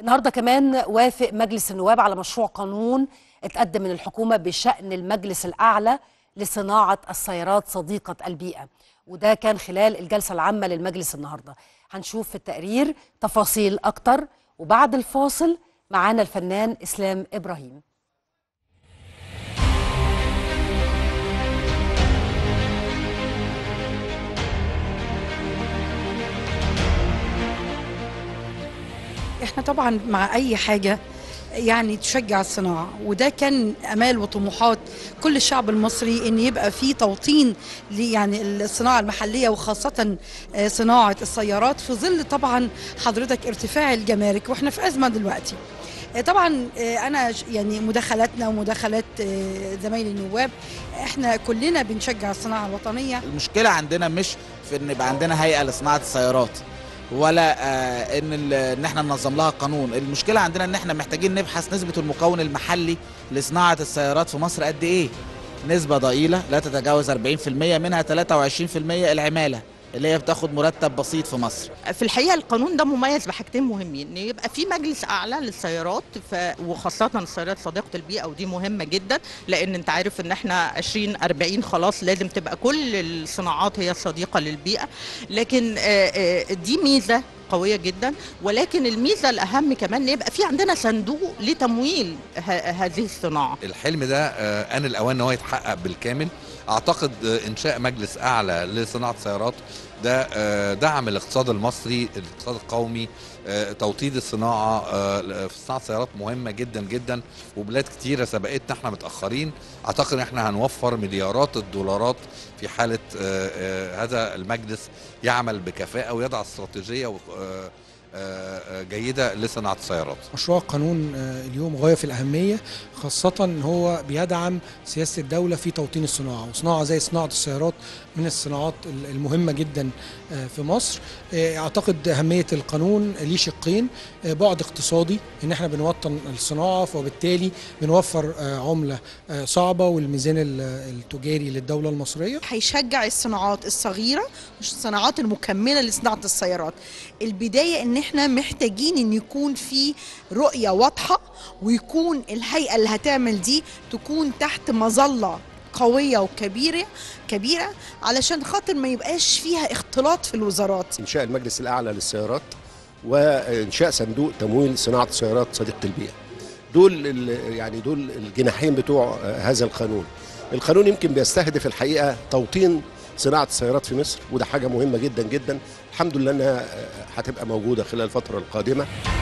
النهارده كمان وافق مجلس النواب على مشروع قانون اتقدم من الحكومة بشأن المجلس الأعلى لصناعة السيارات صديقة البيئة، وده كان خلال الجلسة العامة للمجلس النهارده. هنشوف في التقرير تفاصيل أكتر، وبعد الفاصل معانا الفنان إسلام إبراهيم. احنا طبعا مع اي حاجه يعني تشجع الصناعه، وده كان امال وطموحات كل الشعب المصري ان يبقى في توطين يعني الصناعه المحليه، وخاصه صناعه السيارات في ظل طبعا حضرتك ارتفاع الجمارك، واحنا في ازمه دلوقتي. طبعا انا يعني مداخلاتنا ومداخلات زمايلي النواب احنا كلنا بنشجع الصناعه الوطنيه. المشكله عندنا مش في ان يبقى عندنا هيئه لصناعه السيارات ولا ان احنا ننظم لها قانون، المشكله عندنا ان احنا محتاجين نبحث نسبه المكون المحلي لصناعه السيارات في مصر قد ايه؟ نسبه ضئيله لا تتجاوز 40%، منها 23% العماله اللي هي بتاخد مرتب بسيط في مصر. في الحقيقه القانون ده مميز بحاجتين مهمين، ان يبقى في مجلس اعلى للسيارات وخاصه السيارات صديقه البيئه، ودي مهمه جدا لان انت عارف ان احنا 2040 خلاص لازم تبقى كل الصناعات هي صديقه للبيئه، لكن دي ميزه قوية جدا. ولكن الميزة الأهم كمان يبقى في عندنا صندوق لتمويل هذه الصناعة. الحلم ده آن الأوان إن هو يتحقق بالكامل. أعتقد إنشاء مجلس أعلى لصناعة سيارات ده دعم الاقتصاد المصري، الاقتصاد القومي، توطيد الصناعة في صناعة سيارات مهمة جدا جدا، وبلاد كتيرة سبقتنا احنا متأخرين. أعتقد إن احنا هنوفر مليارات الدولارات في حالة هذا المجلس يعمل بكفاءة ويضع استراتيجية جيدة لصناعة السيارات. مشروع القانون اليوم غاية في الأهمية، خاصة إن هو بيدعم سياسة الدولة في توطين الصناعة، وصناعة زي صناعة السيارات من الصناعات المهمة جدا في مصر. أعتقد أهمية القانون ليه شقين، بعد اقتصادي إن احنا بنوطن الصناعة فبالتالي بنوفر عملة صعبة والميزان التجاري للدولة المصرية. هيشجع الصناعات الصغيرة مش الصناعات المكملة لصناعة السيارات. البداية إن احنا محتاجين ان يكون في رؤية واضحة، ويكون الهيئة اللي هتعمل دي تكون تحت مظلة قوية وكبيرة علشان خاطر ما يبقاش فيها اختلاط في الوزارات. انشاء المجلس الاعلى للسيارات وانشاء صندوق تمويل صناعة السيارات صديقة البيئة، دول الجناحين بتوع هذا القانون. القانون يمكن بيستهدف الحقيقة توطين صناعة السيارات في مصر، وده حاجة مهمة جدا جدا. الحمد لله انها هتبقى موجودة خلال الفترة القادمة.